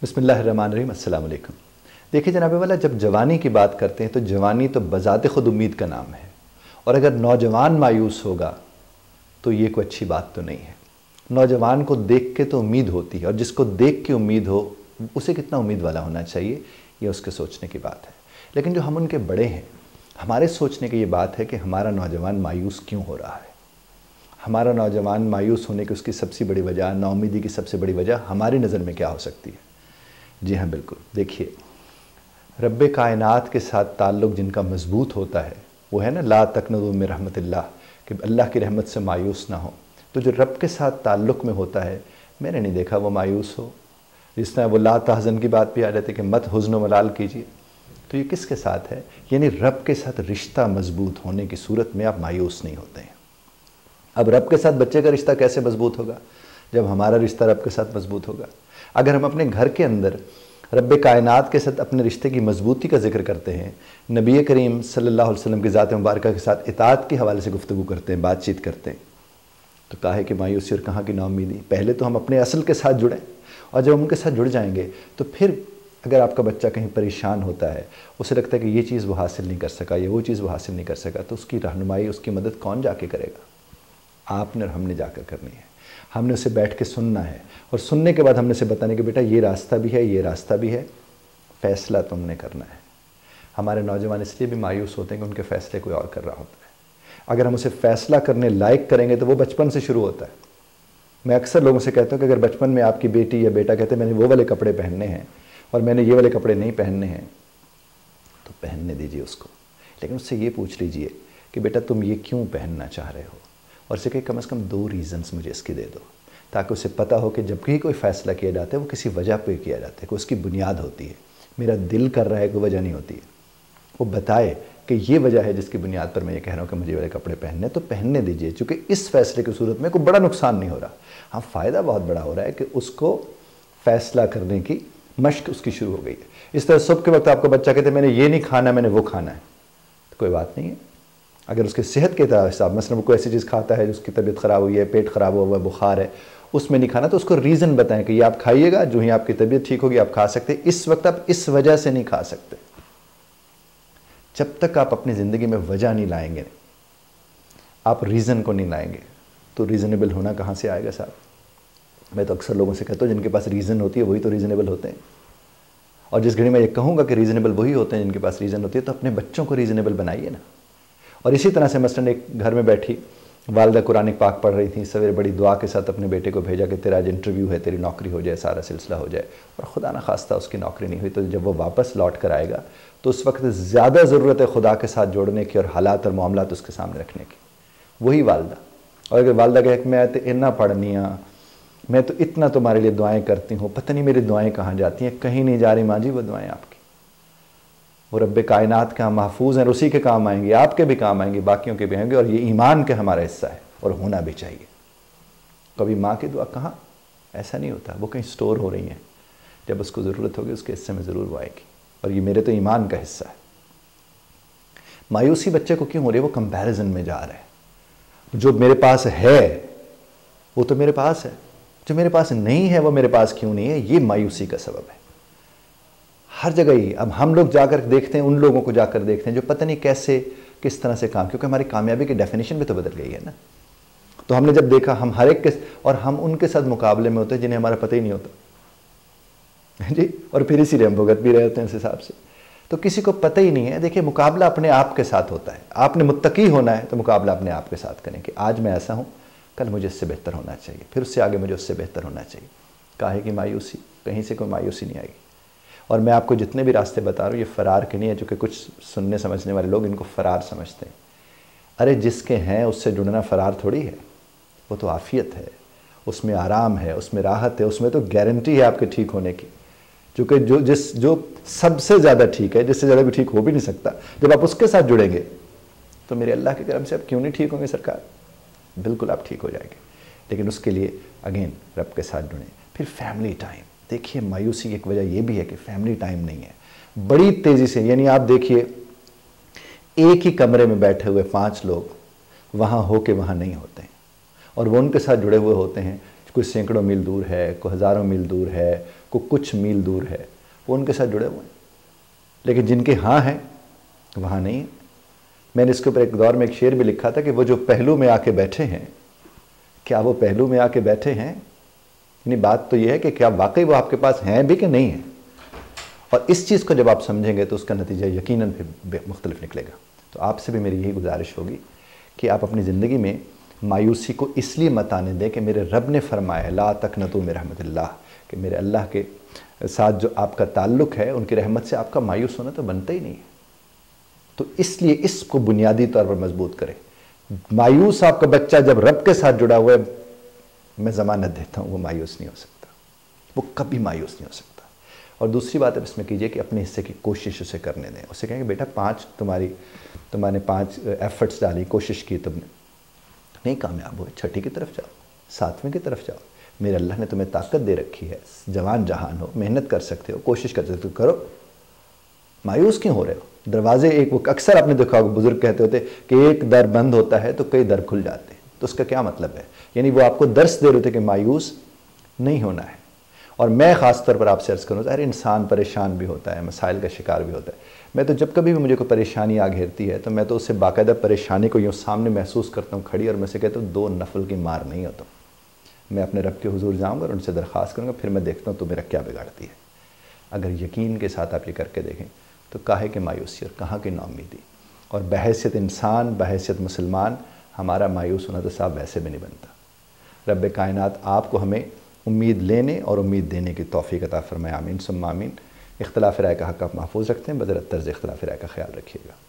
बिस्मिल्लाहिर्रहमानिर्रहीम, अस्सलाम वालेकुम। देखिए जनाबे वाला, जब जवानी की बात करते हैं तो जवानी तो बज़ाते ख़ुद उम्मीद का नाम है, और अगर नौजवान मायूस होगा तो ये कोई अच्छी बात तो नहीं है। नौजवान को देख के तो उम्मीद होती है, और जिसको देख के उम्मीद हो उसे कितना उम्मीद वाला होना चाहिए, यह उसके सोचने की बात है। लेकिन जो हम उनके बड़े हैं, हमारे सोचने की ये बात है कि हमारा नौजवान मायूस क्यों हो रहा है। हमारा नौजवान मायूस होने की उसकी सबसे बड़ी वजह, नाउमीदी की सबसे बड़ी वजह हमारी नज़र में क्या हो सकती है? जी हाँ, बिल्कुल। देखिए, रब्बे कायनात के साथ ताल्लुक़ जिनका मजबूत होता है वो है ना, ला तकनज़ू मिन रहमतिल्लाह, कि अल्लाह की रहमत से मायूस ना हो। तो जो रब के साथ ताल्लुक़ में होता है, मैंने नहीं देखा वो मायूस हो। जिस तरह वो ला तहज़न की बात भी आ जाती है कि मत हुज़्न व मलाल कीजिए, तो ये किसके साथ है? यानी रब के साथ रिश्ता मजबूत होने की सूरत में आप मायूस नहीं होते हैं। अब रब के साथ बच्चे का रिश्ता कैसे मजबूत होगा? जब हमारा रिश्ता रब के साथ मजबूत होगा। अगर हम अपने घर के अंदर रब्बे कायनात के साथ अपने रिश्ते की मजबूती का जिक्र करते हैं, नबी करीम सल्लल्लाहु अलैहि वसल्लम की ज़ात मुबारका के साथ इताअत के हवाले से गुफ्तगू करते हैं, बातचीत करते हैं, तो काहे कि मायूसी और कहाँ की नाउमीदी। पहले तो हम अपने असल के साथ जुड़ें, और जब हम उनके साथ जुड़ जाएंगे तो फिर अगर आपका बच्चा कहीं परेशान होता है, उसे लगता है कि ये चीज़ वो हासिल नहीं कर सका या वो चीज़ वो हासिल नहीं कर सका, तो उसकी रहनुमाई, उसकी मदद कौन जाके करेगा? आपने और हमने जाकर करनी है। हमने उसे बैठ के सुनना है, और सुनने के बाद हमने उसे बताने कि बेटा ये रास्ता भी है, ये रास्ता भी है, फ़ैसला तुमने करना है। हमारे नौजवान इसलिए भी मायूस होते हैं कि उनके फ़ैसले कोई और कर रहा होता है। अगर हम उसे फ़ैसला करने लायक करेंगे तो वो बचपन से शुरू होता है। मैं अक्सर लोगों से कहता हूँ कि अगर बचपन में आपकी बेटी या बेटा कहते हैं मैंने वो वाले कपड़े पहनने हैं और मैंने ये वाले कपड़े नहीं पहनने हैं, तो पहनने दीजिए उसको, लेकिन उससे ये पूछ लीजिए कि बेटा तुम ये क्यों पहनना चाह रहे हो, और उसे कहीं कम से कम 2 रीज़न्स मुझे इसके दे दो, ताकि उसे पता हो कि जब भी कोई फ़ैसला किया जाता है वो किसी वजह पे किया जाता है, कि उसकी बुनियाद होती है। मेरा दिल कर रहा है कोई वजह नहीं होती है। वो बताए कि ये वजह है जिसकी बुनियाद पर मैं ये कह रहा हूँ कि मुझे वाले कपड़े पहनने, तो पहनने दीजिए, क्योंकि इस फ़ैसले की सूरत में कोई बड़ा नुकसान नहीं हो रहा। हाँ, फ़ायदा बहुत बड़ा हो रहा है कि उसको फ़ैसला करने की मश्क उसकी शुरू हो गई है। इस तरह सुबह के वक्त आपका बच्चा कहते हैं मैंने ये नहीं खाना, मैंने वो खाना है, तो कोई बात नहीं है। अगर उसके सेहत के हिसाब मसलन वो कोई ऐसी चीज़ खाता है जिसकी तबीयत ख़राब हुई है, पेट ख़राब हुआ है, बुखार है, उसमें नहीं खाना, तो उसको रीज़न बताएं कि ये आप खाइएगा, जो ही आपकी तबीयत ठीक होगी आप खा सकते हैं, इस वक्त आप इस वजह से नहीं खा सकते। जब तक आप अपनी ज़िंदगी में वजह नहीं लाएंगे, आप रीज़न को नहीं लाएंगे, तो रीज़नेबल होना कहाँ से आएगा साहब? मैं तो अक्सर लोगों से कहता हूँ जिनके पास रीज़न होती है वही तो रीज़नेबल होते हैं, और जिस घड़ी मैं ये कहूँगा कि रीज़नेबल वही होते हैं जिनके पास रीज़न होती है, तो अपने बच्चों को रीज़नेबल बनाइए ना। और इसी तरह से मसलन एक घर में बैठी वालदा कुरान पाक पढ़ रही थी, सवेरे बड़ी दुआ के साथ अपने बेटे को भेजा कि तेरा आज इंटरव्यू है, तेरी नौकरी हो जाए, सारा सिलसिला हो जाए, और खुदा ना खास्ता उसकी नौकरी नहीं हुई, तो जब वो वापस लौट कर आएगा तो उस वक्त ज़्यादा ज़रूरत है खुदा के साथ जोड़ने की और हालात और मामलात उसके सामने रखने की, वही वालदा। और अगर वालदा कहे कि मैं तो इतना पढ़निया, मैं तो इतना तुम्हारे लिए दुआएँ करती हूँ, पता नहीं मेरी दुआएँ कहाँ जाती हैं, कहीं नहीं जा रही माँ जी वो दुआएँ आपकी। वो रब्बे कायनात के महफूज हैं, उसी के काम आएंगे, आपके भी काम आएंगे, बाकियों के भी आएंगे, और ये ईमान का हमारा हिस्सा है और होना भी चाहिए। कभी माँ की दुआ कहाँ, ऐसा नहीं होता, वो कहीं स्टोर हो रही हैं, जब उसको ज़रूरत होगी उसके हिस्से में ज़रूर वो आएगी, और ये मेरे तो ईमान का हिस्सा है। मायूसी बच्चे को क्यों हो रही है? वो कंपैरिजन में जा रहा है। जो मेरे पास है वो तो मेरे पास है, जो मेरे पास नहीं है वो मेरे पास क्यों नहीं है? ये मायूसी का सबब है। हर जगह ही अब हम लोग जाकर देखते हैं, उन लोगों को जाकर देखते हैं जो पता नहीं कैसे किस तरह से काम, क्योंकि हमारी कामयाबी की डेफिनेशन भी तो बदल गई है ना। तो हमने जब देखा हम हर एक के, और हम उनके साथ मुकाबले में होते हैं जिन्हें हमारा पता ही नहीं होता जी, और फिर इसीलिए हम भुगत भी रहे होते हैं उस हिसाब से। तो किसी को पता ही नहीं है। देखिए, मुकाबला अपने आप के साथ होता है। आपने मुत्तकी होना है तो मुकाबला अपने आप के साथ करें कि आज मैं ऐसा हूँ, कल मुझे इससे बेहतर होना चाहिए, फिर उससे आगे मुझे उससे बेहतर होना चाहिए। काहे की मायूसी, कहीं से कोई मायूसी नहीं आएगी। और मैं आपको जितने भी रास्ते बता रहा हूँ ये फ़रार के नहीं है, चूँकि कुछ सुनने समझने वाले लोग इनको फ़रार समझते हैं। अरे जिसके हैं उससे जुड़ना फ़रार थोड़ी है, वो तो आफ़ियत है, उसमें आराम है, उसमें राहत है, उसमें तो गारंटी है आपके ठीक होने की। चूँकि जो सबसे ज़्यादा ठीक है, जिससे ज़्यादा भी ठीक हो भी नहीं सकता, जब आप उसके साथ जुड़ेंगे तो मेरे अल्लाह के करम से आप क्यों नहीं ठीक होंगे सरकार? बिल्कुल आप ठीक हो जाएंगे। लेकिन उसके लिए अगेन रब के साथ जुड़ें। फिर फैमिली टाइम। देखिए, मायूसी की एक वजह यह भी है कि फैमिली टाइम नहीं है। बड़ी तेज़ी से, यानी आप देखिए एक ही कमरे में बैठे हुए 5 लोग वहाँ हो के वहाँ नहीं होते हैं, और वो उनके साथ जुड़े हुए होते हैं कोई सैकड़ों मील दूर है, कोई हज़ारों मील दूर है, कोई कुछ मील दूर है, वो उनके साथ जुड़े हुए हैं। लेकिन जिनके हाँ हैं वहाँ नहीं है। मैंने इसके ऊपर एक दौर में एक शेर भी लिखा था कि वो जो पहलू में आके बैठे हैं, क्या वो पहलू में आके बैठे हैं? यानी बात तो ये है कि क्या वाकई वो आपके पास हैं भी कि नहीं है। और इस चीज़ को जब आप समझेंगे तो उसका नतीजा यकीनन फिर मुख्तलिफ निकलेगा। तो आपसे भी मेरी यही गुजारिश होगी कि आप अपनी ज़िंदगी में मायूसी को इसलिए मत आने दें कि मेरे रब ने फरमाया ला तकनतू में रहमतिल्लाह, कि मेरे अल्लाह के साथ जो आपका ताल्लुक़ है उनकी रहमत से आपका मायूस होना तो बनता ही नहीं है। तो इसलिए इसको बुनियादी तौर पर मजबूत करें। मायूस आपका बच्चा जब रब के साथ जुड़ा हुआ है, मैं ज़मानत देता हूँ वो मायूस नहीं हो सकता, वो कभी मायूस नहीं हो सकता। और दूसरी बात आप इसमें कीजिए कि अपने हिस्से की कोशिश उसे करने दें। उसे कहेंगे बेटा तुम्हारे 5 एफर्ट्स डाली, कोशिश की तुमने, नहीं कामयाब हुए, 6ठी की तरफ जाओ, 7वें की तरफ जाओ। मेरे अल्लाह ने तुम्हें ताकत दे रखी है, जवान जहान हो, मेहनत कर सकते हो, कोशिश कर सकते हो, करो, मायूस क्यों हो रहे हो? दरवाजे एक वो अक्सर आपने देखा होगा बुजुर्ग कहते होते कि एक दर बंद होता है तो कई दर खुल जाते हैं। तो उसका क्या मतलब है? यानी वो आपको दर्स दे रहे थे कि मायूस नहीं होना है। और मैं ख़ास तौर पर आपसे अर्ज़ करूँ तो हर इंसान परेशान भी होता है, मसाइल का शिकार भी होता है। मैं तो जब कभी भी मुझे कोई परेशानी आ घेरती है तो मैं तो उससे बाकायदा परेशानी को यूँ सामने महसूस करता हूँ खड़ी, और मैं से कहता हूँ दो नफल की मार नहीं होता। मैं अपने रब के हुजूर जाऊँगा और उनसे दरख्वास्त करूँगा, फिर मैं देखता हूँ तो मेरा क्या बिगाड़ती है। अगर यकीन के साथ आप ये करके देखें तो काहे की मायूसी और कहाँ की नाउमीदी। और बहैसियत इंसान, बहैसियत मुसलमान, हमारा मायूस होना तो साहब वैसे भी नहीं बनता। रब कायनात आपको हमें उम्मीद लेने और उम्मीद देने की तौफीक अता फरमाए। आमीन सुम्मा आमीन। इख्तिलाफ़ राय का हक़ आप महफूज़ रखते हैं, बदर तर्ज़ इख्तिलाफ़ राय का ख्याल रखिएगा।